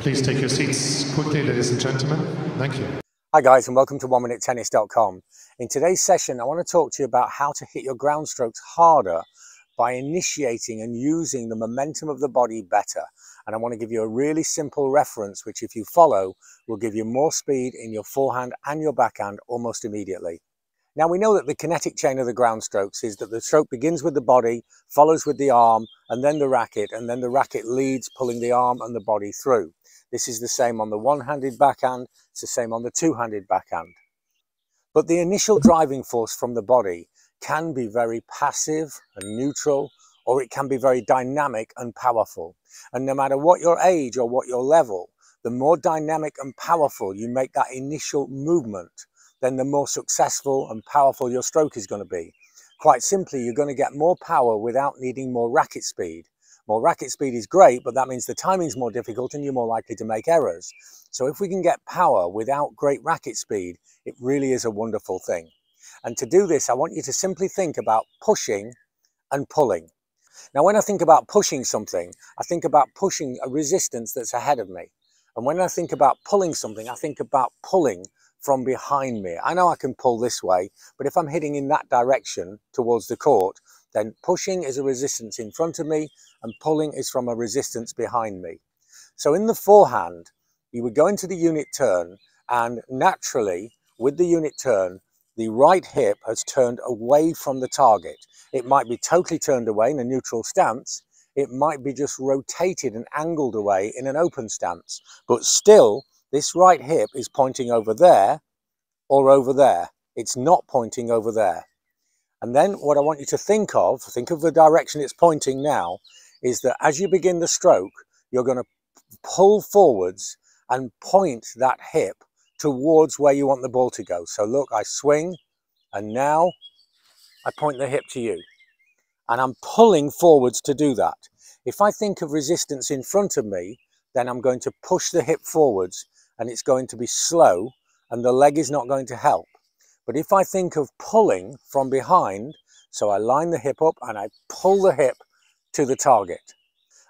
Please take your seats quickly, ladies and gentlemen. Thank you. Hi guys, and welcome to OneMinuteTennis.com. In today's session, I want to talk to you about how to hit your ground strokes harder by initiating and using the momentum of the body better. And I want to give you a really simple reference, which if you follow, will give you more speed in your forehand and your backhand almost immediately. Now we know that the kinetic chain of the ground strokes is that the stroke begins with the body, follows with the arm, and then the racket, leads, pulling the arm and the body through. This is the same on the one-handed backhand, it's the same on the two-handed backhand. But the initial driving force from the body can be very passive and neutral, or it can be very dynamic and powerful. And no matter what your age or what your level, the more dynamic and powerful you make that initial movement, then the more successful and powerful your stroke is going to be. Quite simply, you're going to get more power without needing more racket speed. More racket speed is great, but that means the timing's more difficult and you're more likely to make errors. So if we can get power without great racket speed, it really is a wonderful thing. And to do this, I want you to simply think about pushing and pulling. Now, when I think about pushing something, I think about pushing a resistance that's ahead of me. And when I think about pulling something, I think about pulling from behind me. I know I can pull this way, but if I'm hitting in that direction towards the court, then pushing is a resistance in front of me and pulling is from a resistance behind me. So in the forehand, you would go into the unit turn, and naturally with the unit turn, the right hip has turned away from the target. It might be totally turned away in a neutral stance. It might be just rotated and angled away in an open stance, but still this right hip is pointing over there or over there. It's not pointing over there. And then what I want you to think of the direction it's pointing now, is that as you begin the stroke, you're going to pull forwards and point that hip towards where you want the ball to go. So look, I swing and now I point the hip to you. And I'm pulling forwards to do that. If I think of resistance in front of me, then I'm going to push the hip forwards, and it's going to be slow and the leg is not going to help. But if I think of pulling from behind, so I line the hip up and I pull the hip to the target.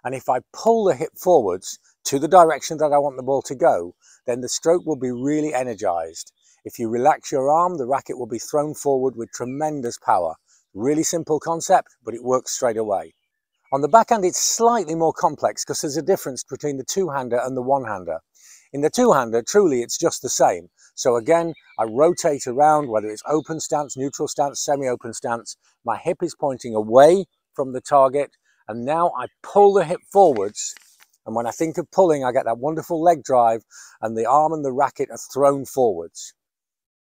And if I pull the hip forwards to the direction that I want the ball to go, then the stroke will be really energized. If you relax your arm, the racket will be thrown forward with tremendous power. Really simple concept, but it works straight away. On the backhand, it's slightly more complex because there's a difference between the two-hander and the one-hander. In the two-hander, truly, it's just the same. So again, I rotate around, whether it's open stance, neutral stance, semi-open stance. My hip is pointing away from the target, and now I pull the hip forwards. And when I think of pulling, I get that wonderful leg drive, and the arm and the racket are thrown forwards.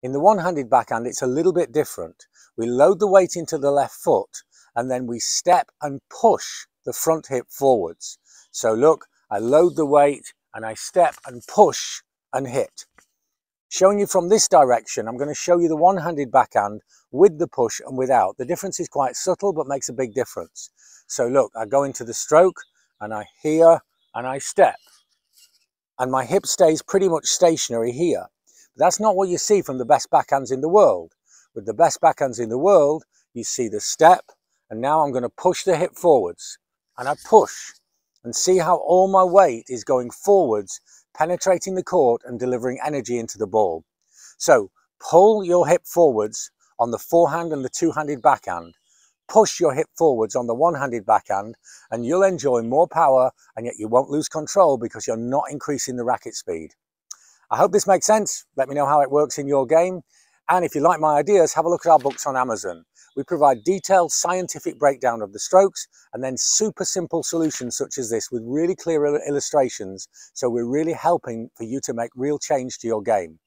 In the one-handed backhand, it's a little bit different. We load the weight into the left foot, and then we step and push the front hip forwards. So look, I load the weight and I step and push and hit. Showing you from this direction, I'm going to show you the one-handed backhand with the push and without. The difference is quite subtle, but makes a big difference. So look, I go into the stroke and I here and I step. And my hip stays pretty much stationary here. But that's not what you see from the best backhands in the world. With the best backhands in the world, you see the step. And now I'm going to push the hip forwards, and I push, and see how all my weight is going forwards, penetrating the court and delivering energy into the ball. So pull your hip forwards on the forehand and the two-handed backhand. Push your hip forwards on the one-handed backhand, and you'll enjoy more power, and yet you won't lose control because you're not increasing the racket speed. I hope this makes sense. Let me know how it works in your game. And if you like my ideas, have a look at our books on Amazon. We provide detailed scientific breakdown of the strokes and then super simple solutions such as this with really clear illustrations. So we're really helping for you to make real change to your game.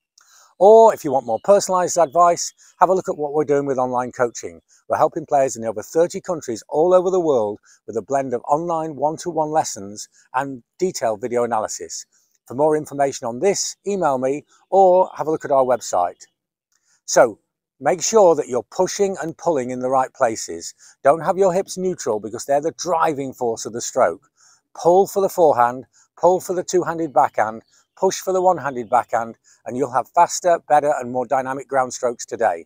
Or if you want more personalized advice, have a look at what we're doing with online coaching. We're helping players in over 30 countries all over the world with a blend of online one-to-one lessons and detailed video analysis. For more information on this, email me or have a look at our website. So make sure that you're pushing and pulling in the right places. Don't have your hips neutral because they're the driving force of the stroke. Pull for the forehand, pull for the two-handed backhand, push for the one-handed backhand, and you'll have faster, better, and more dynamic ground strokes today.